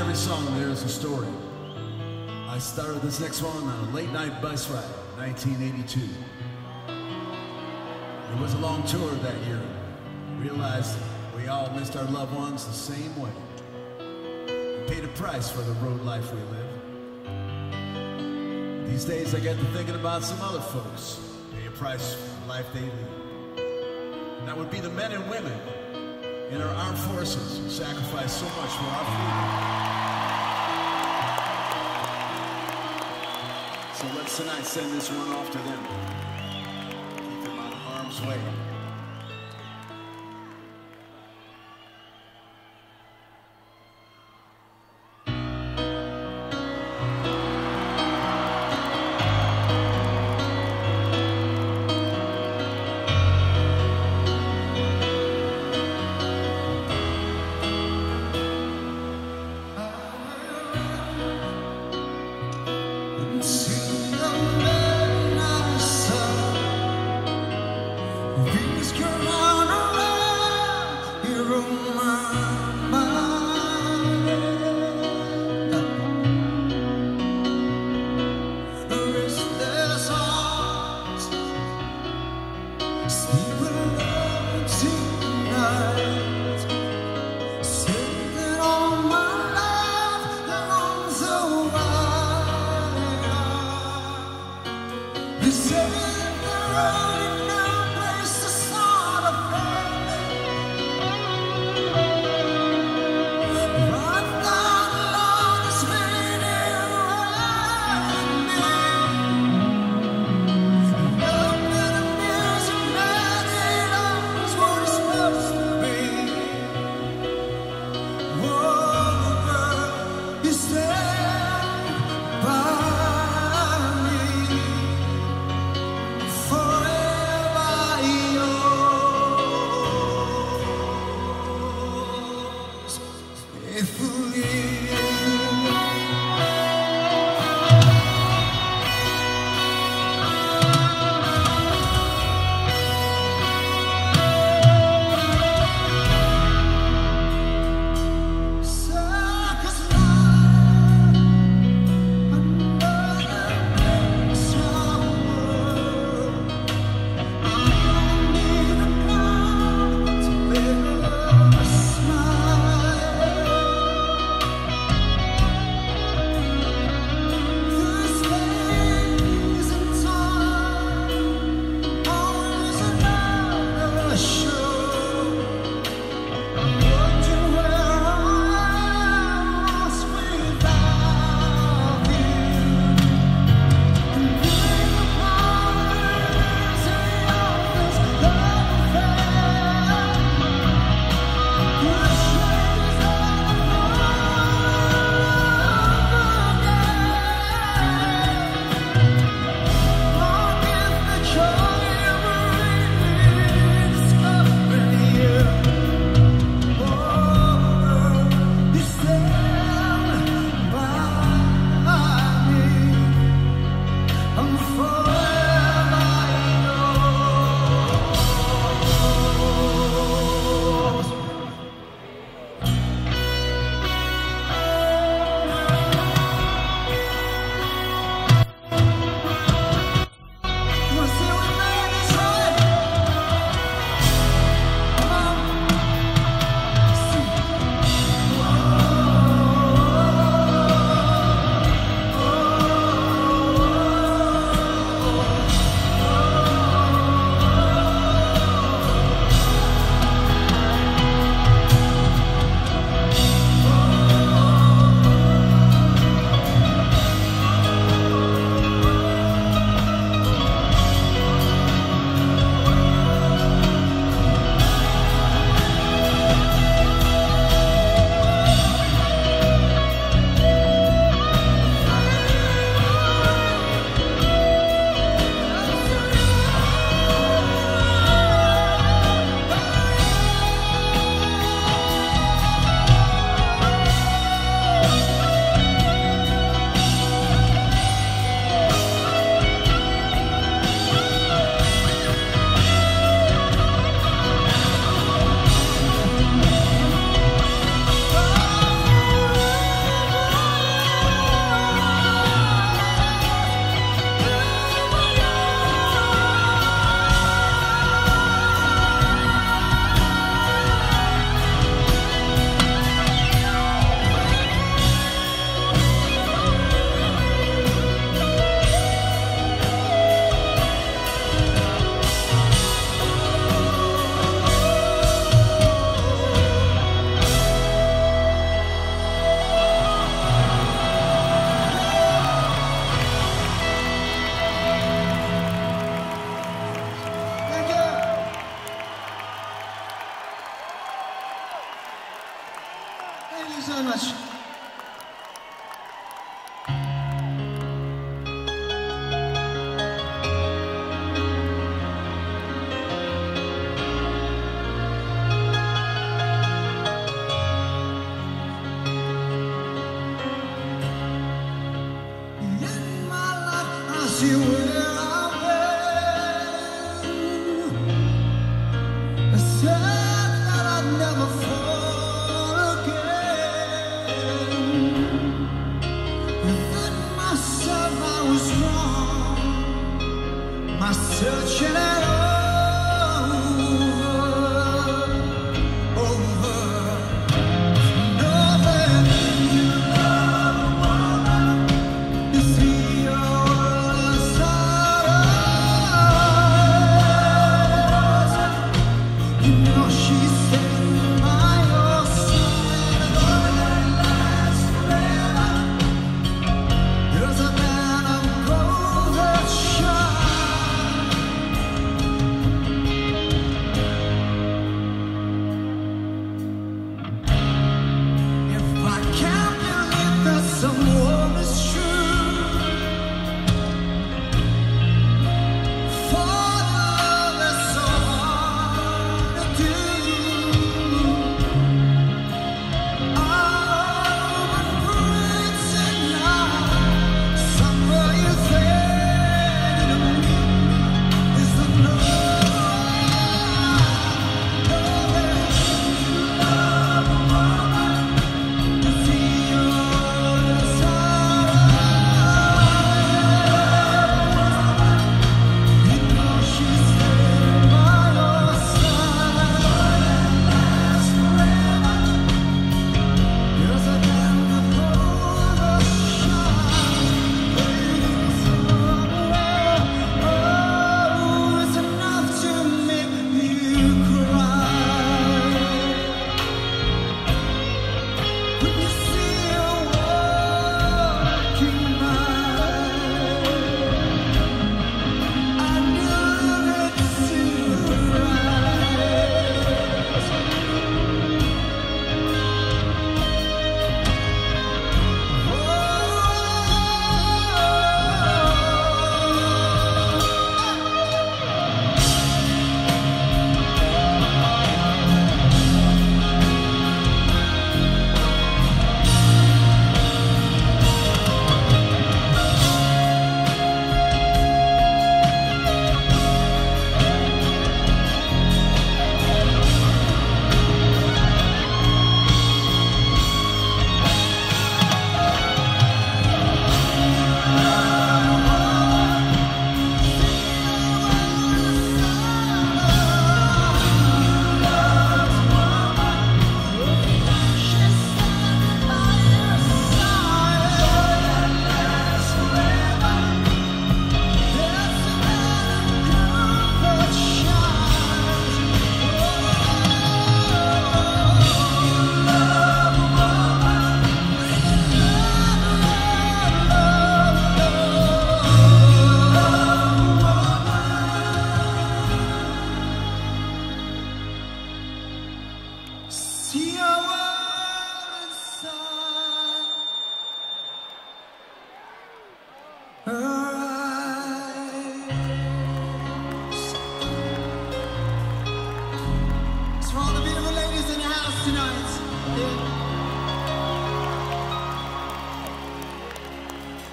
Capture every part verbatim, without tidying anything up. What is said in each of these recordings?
behind every song there is a story. I started this next one on a late night bus ride in nineteen eighty-two. It was a long tour that year. I realized we all missed our loved ones the same way. We paid a price for the road life we live. These days I get to thinking about some other folks. Pay a price for the life they lead. And that would be the men and women in our armed forces who sacrifice so much for our freedom. So let's tonight send this one off to them. Keep them out of harm's way. Forever.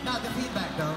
Not the feedback, though.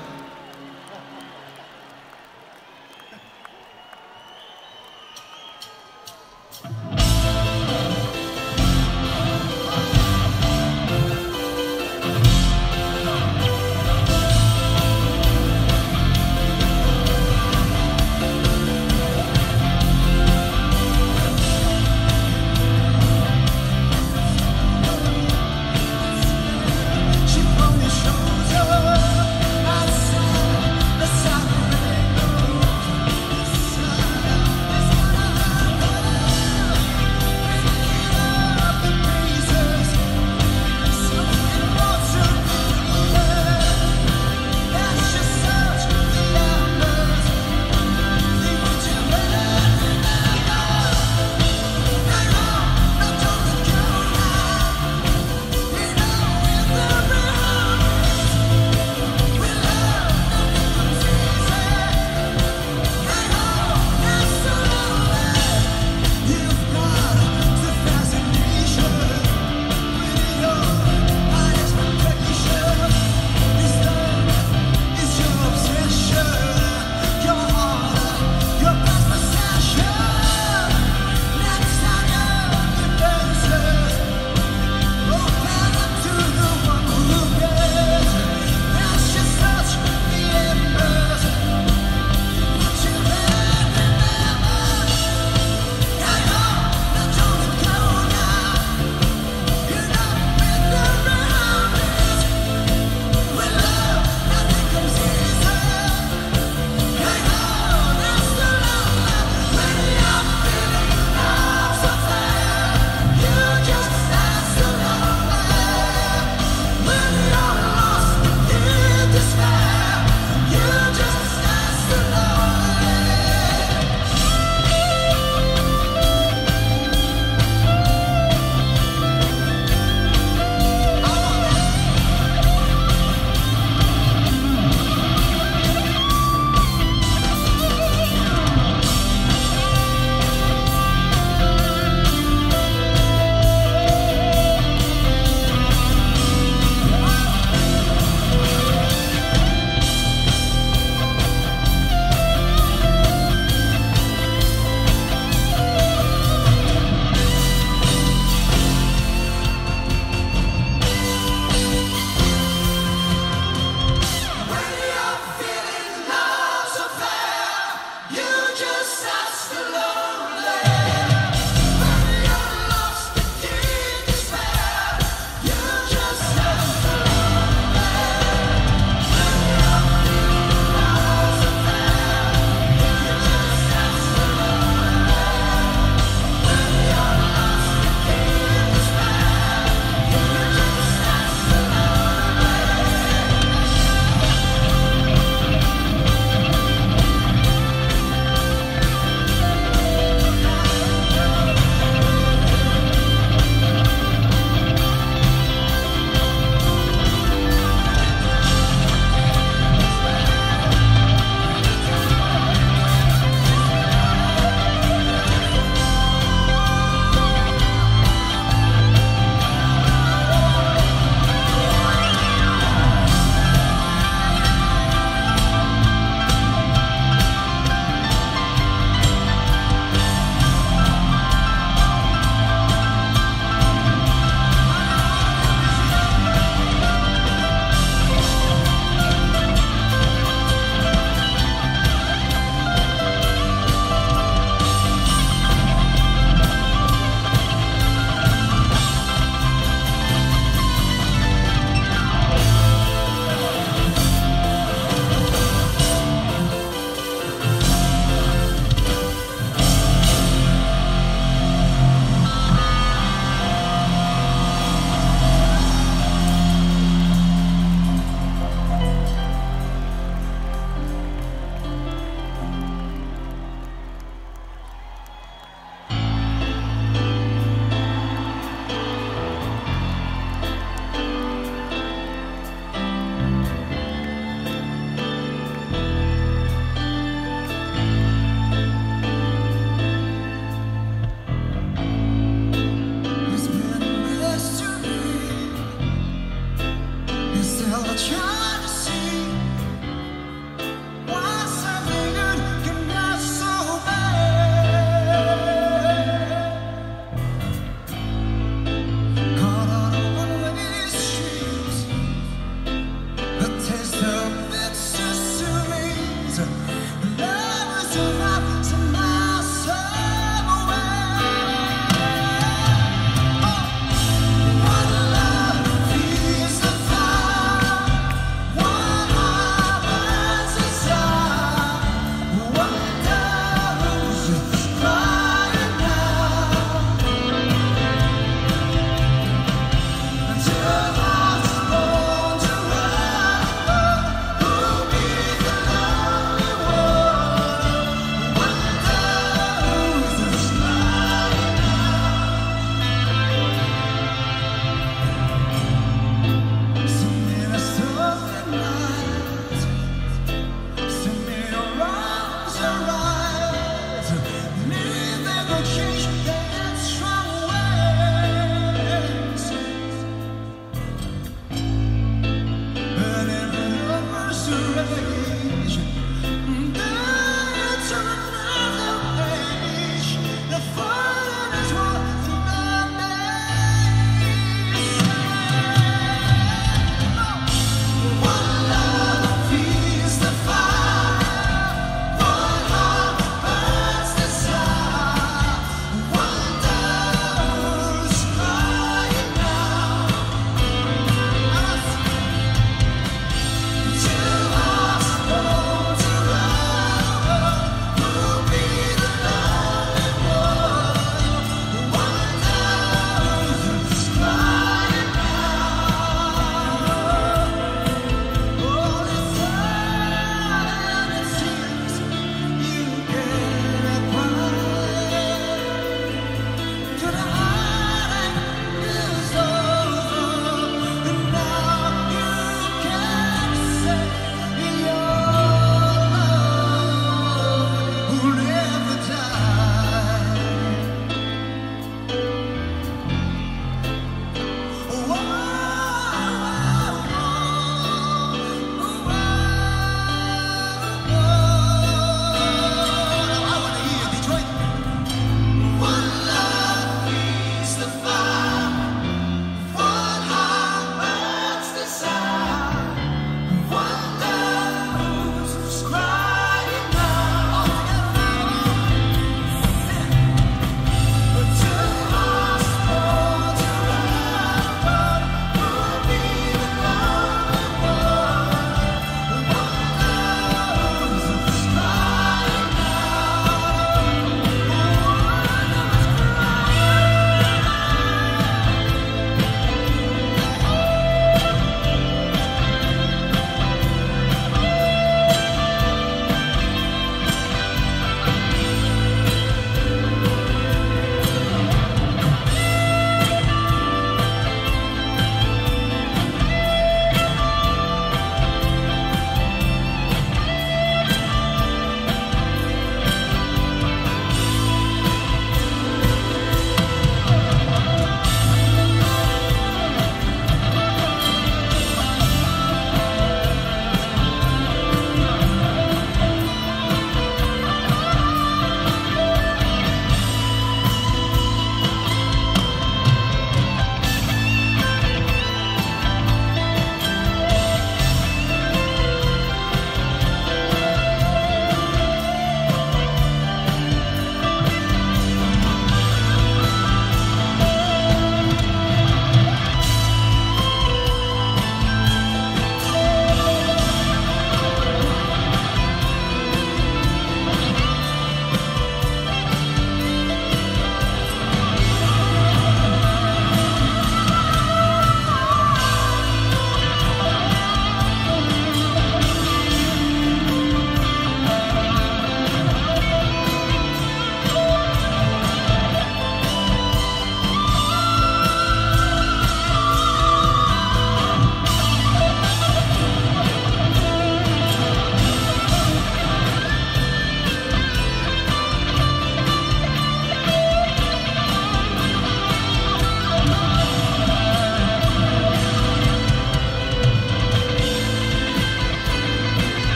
Trying to see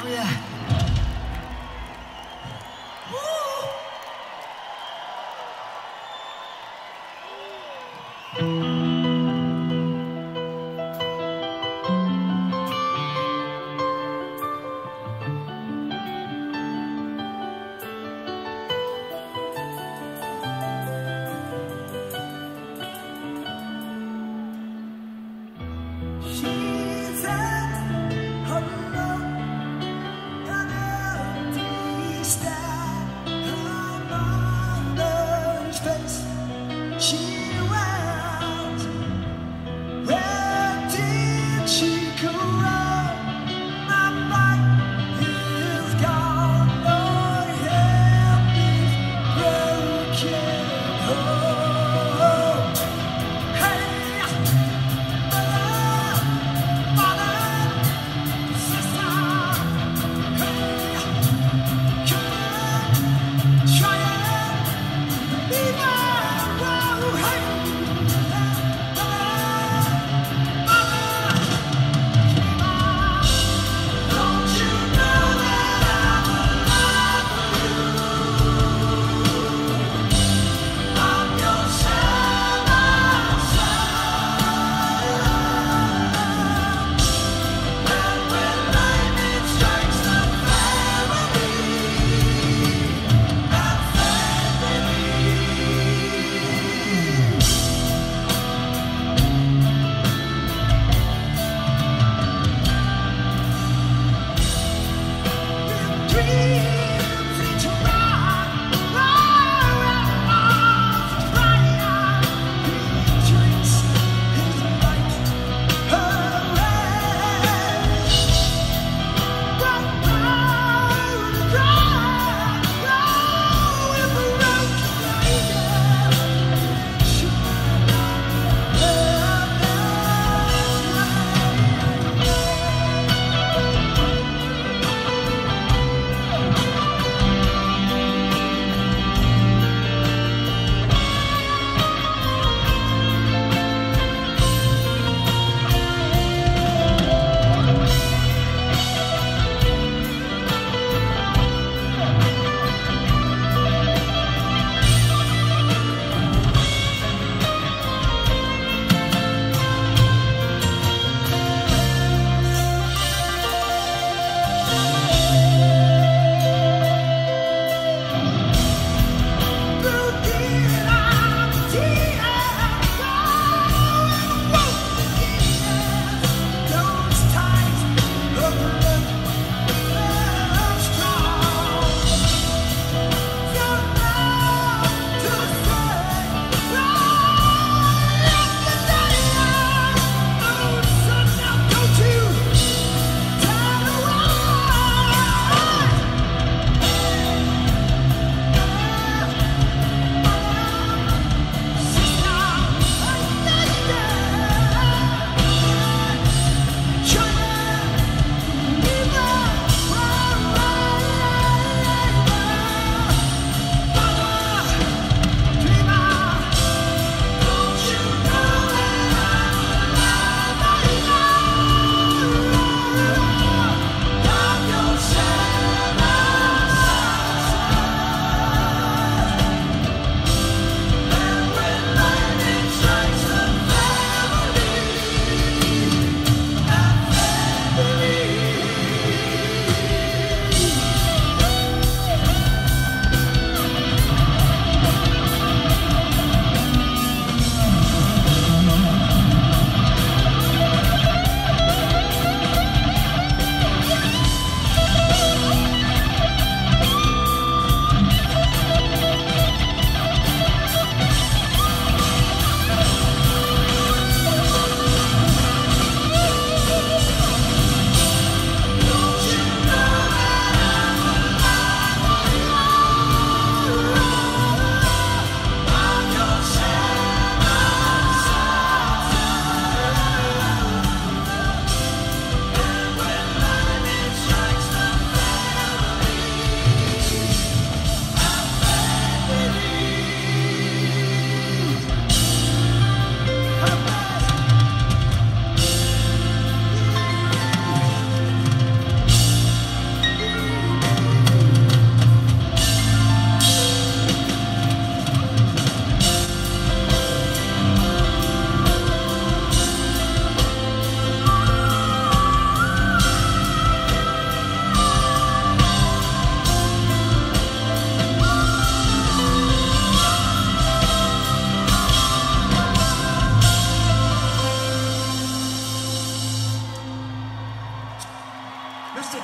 Oh, yeah. She's at home.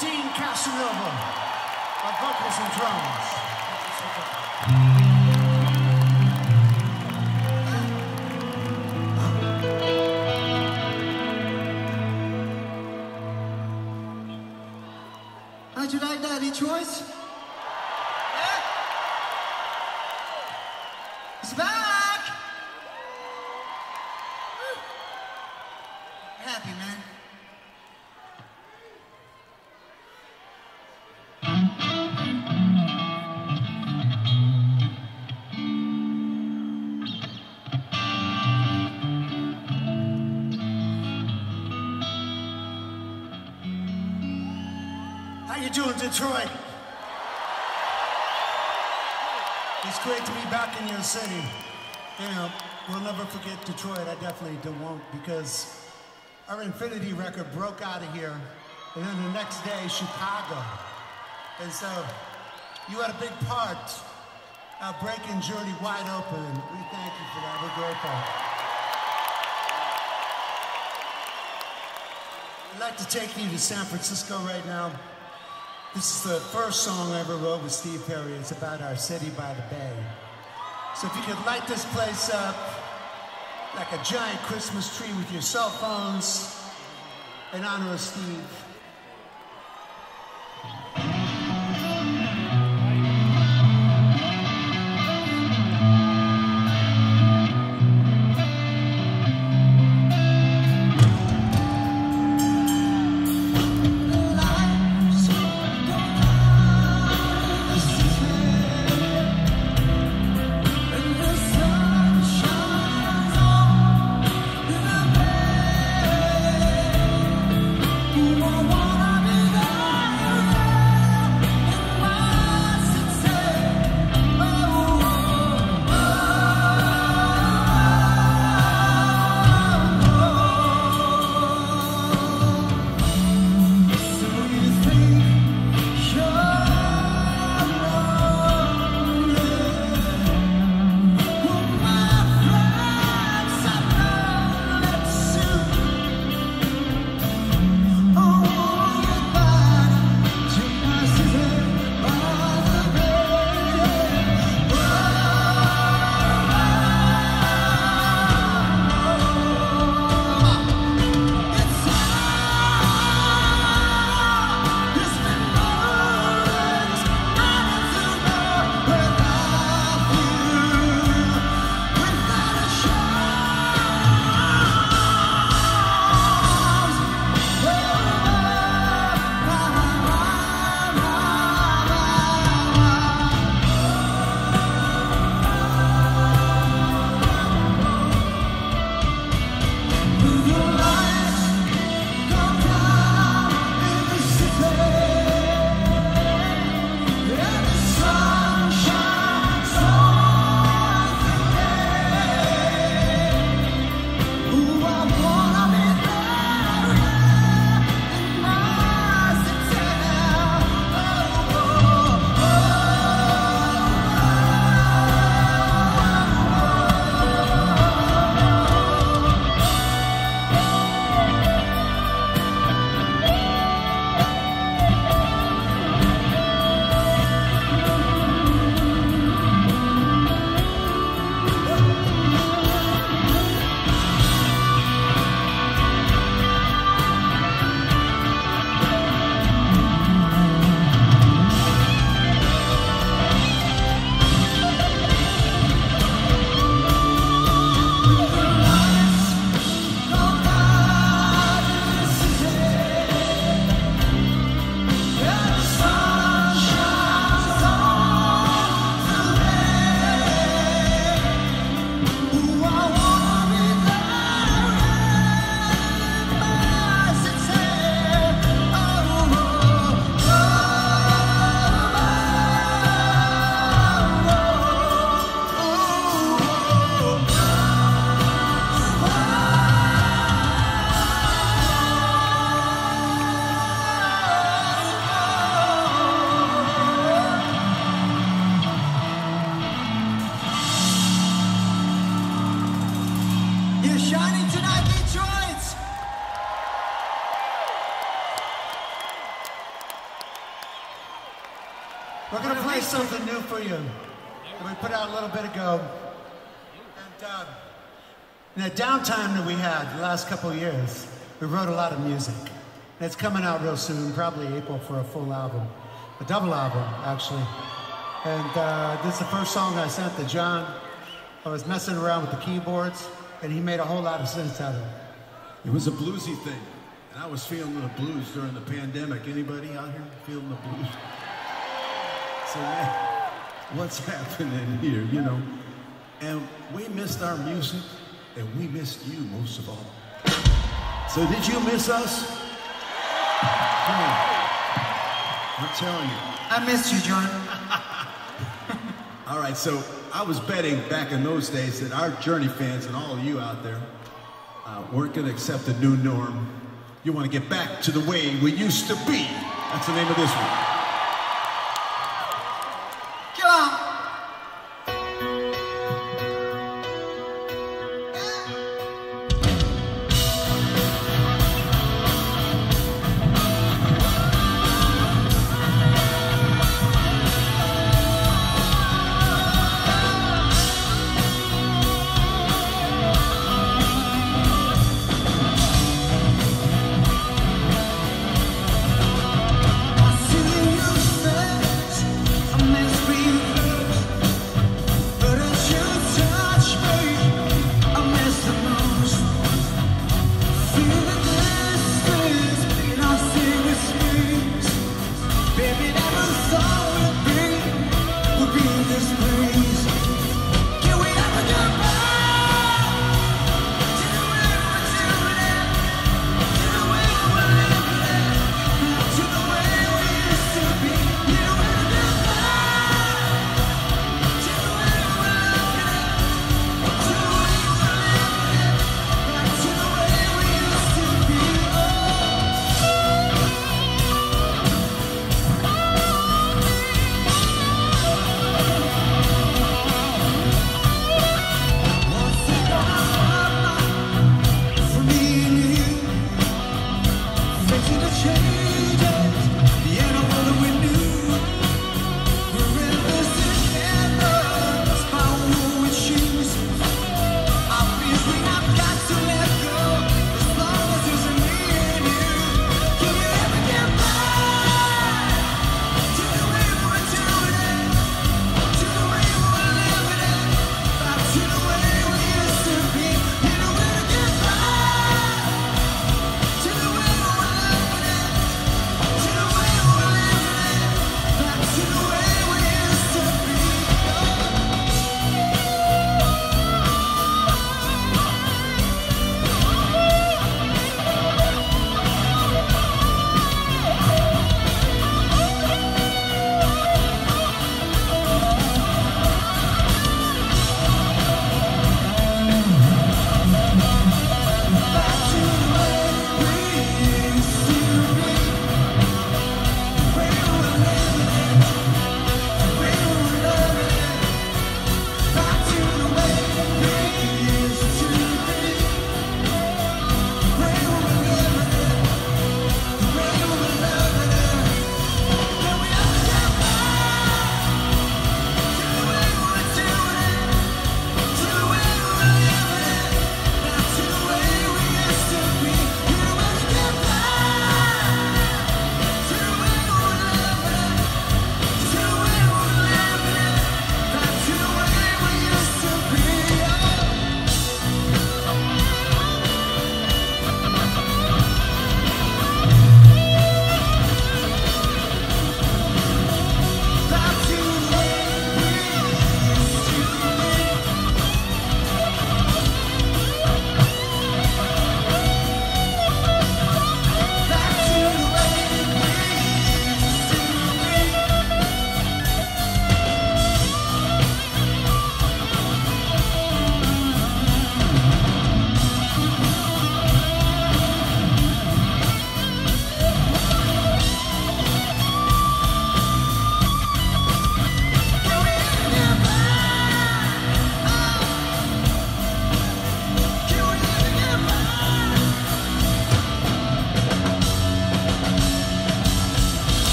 Dean Casanova on vocals and drums. Thank you so much. How'd you like that, Detroit? Yeah. It's back! Woo. Happy, man. Doing Detroit. It's great to be back in your city. You know, we'll never forget Detroit. I definitely don't won't because our Infinity record broke out of here, and then the next day Chicago. And so you had a big part of breaking Journey wide open, and we thank you for that. We're grateful. I'd like to take you to San Francisco right now. This is the first song I ever wrote with Steve Perry. It's about our city by the bay. So if you could light this place up like a giant Christmas tree with your cell phones in honor of Steve. You We're going to play something new for you that we put out a little bit ago. And uh, in the downtime that we had the last couple of years, we wrote a lot of music. And it's coming out real soon, probably April, for a full album. A double album, actually. And uh, this is the first song I sent to John. I was messing around with the keyboards, and he made a whole lot of sense out of it. It was a bluesy thing, and I was feeling the blues during the pandemic. Anybody out here feeling the blues? So, man, what's happening here, you know? And we missed our music, and we missed you most of all. So did you miss us? Come on. I'm telling you. I missed you, John. All right, so I was betting back in those days that our Journey fans and all of you out there uh, weren't going to accept the new norm. You want to get back to the way we used to be. That's the name of this one. Kill on. I see you.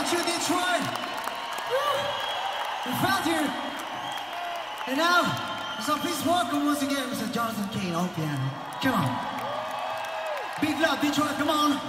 out to Detroit. Woo. We found you. And now, so please welcome once again Mister Jonathan King on piano. Come on. Big love, Detroit, come on.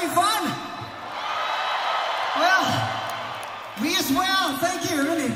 having fun? Well, me as well. Thank you, really.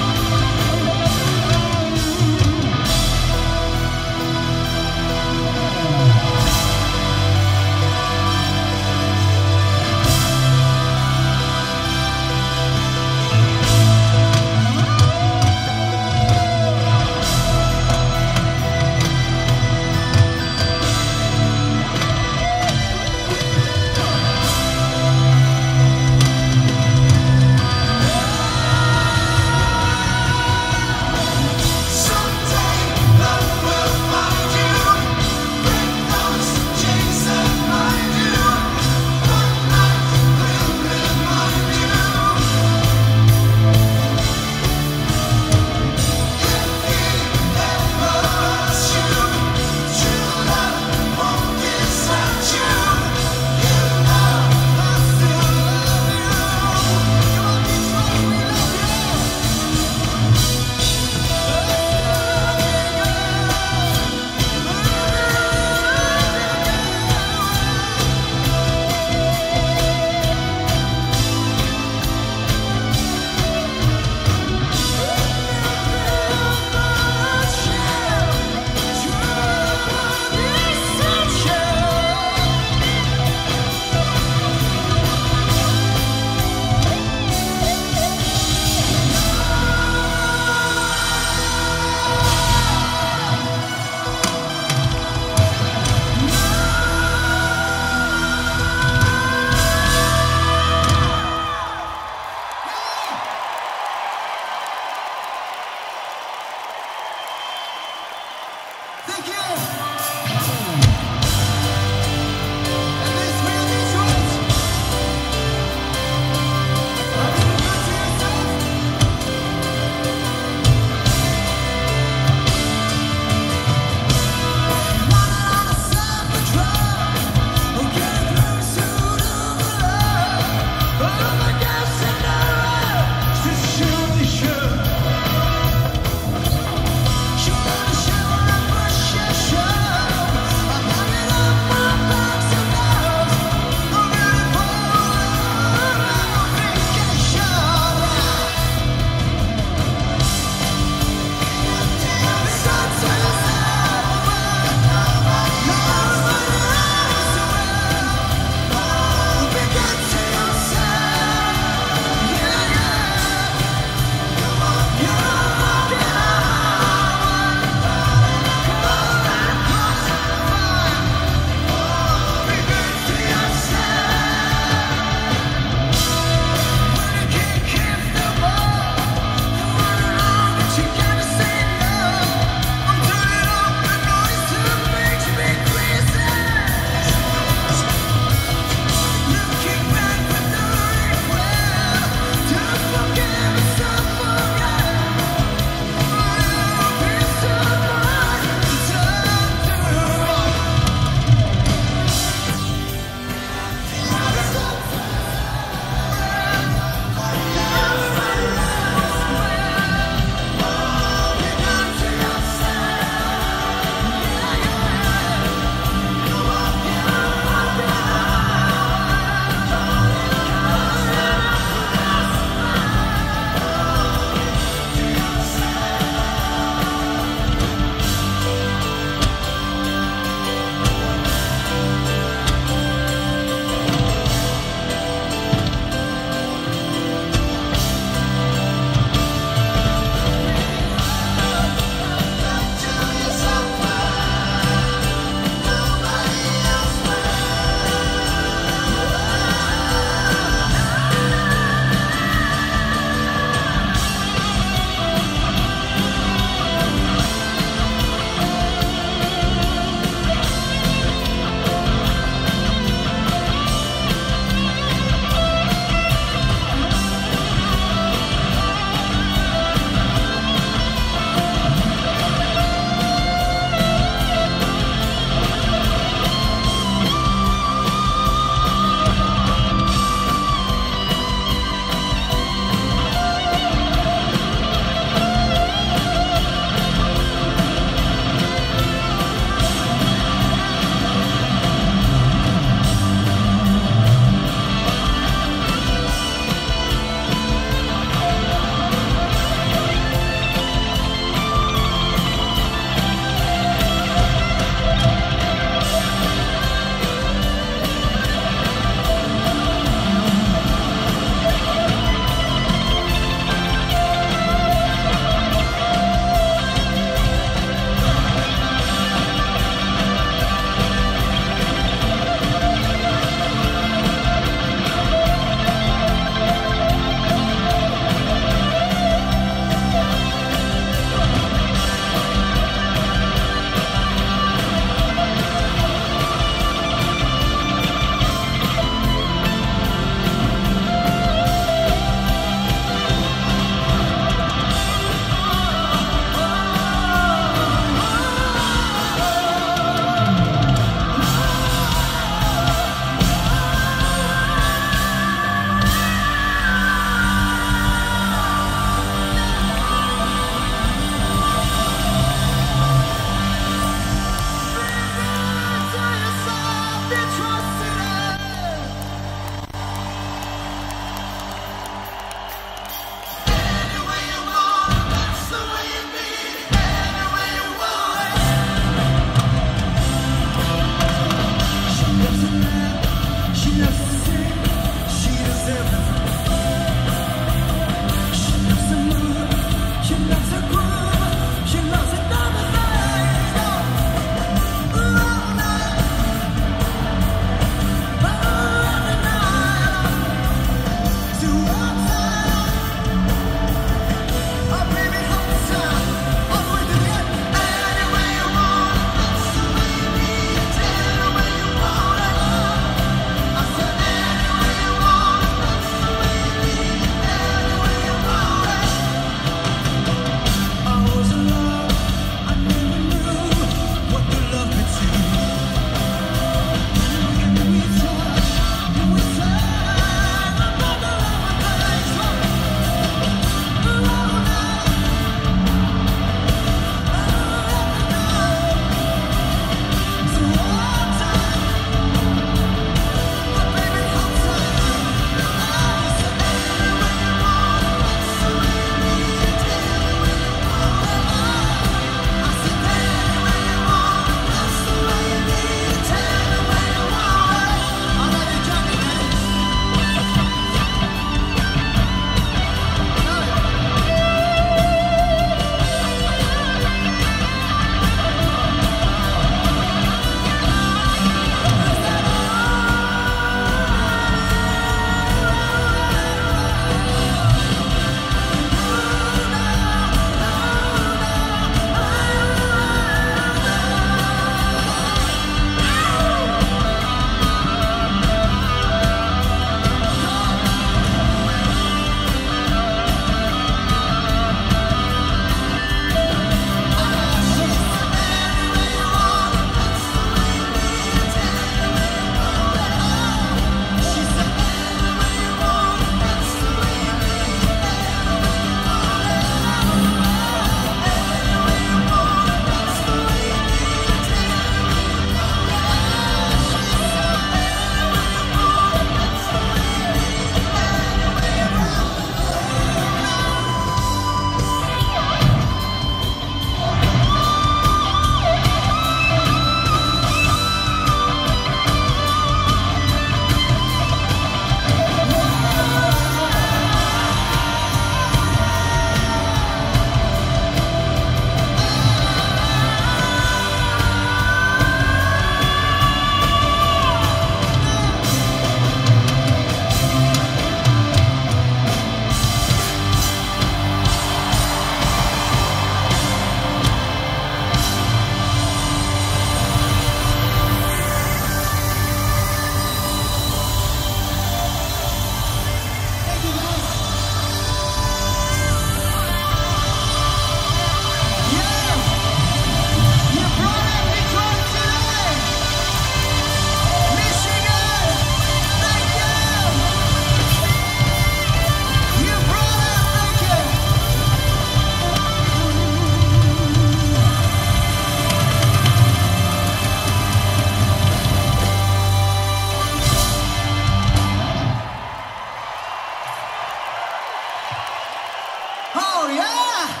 crowd, yeah!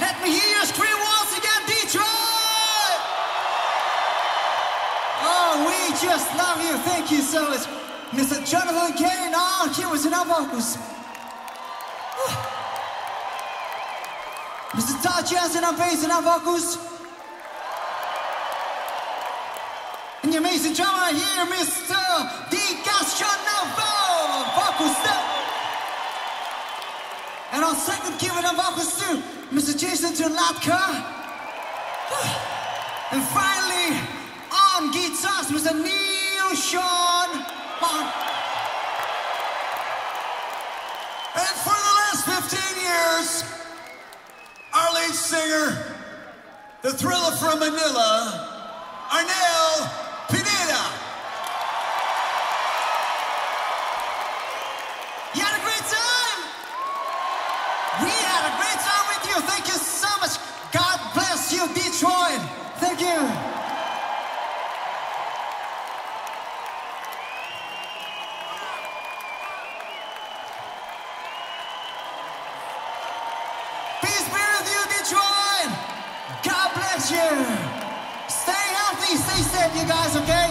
Let me hear you scream once again, Detroit! Oh, we just love you. Thank you so much. Mister Jonathan Kane, oh, here was another. Mister Todd Jensen on bass and on vocals. And the amazing drummer here, Mister DiCastronovo, vocals too. And on second keyboard and vocals too, Mister Jason Turlatka. And finally, on guitars, Mister Neil Sean Bond. And for the last fifteen years, our lead singer, the Thriller from Manila, Arnel Pineda. You had a great time? We had a great time with you. Thank you so much. God bless you, Detroit. Thank you. Peace be with you, Detroit. God bless you. Stay healthy, stay safe, you guys, okay?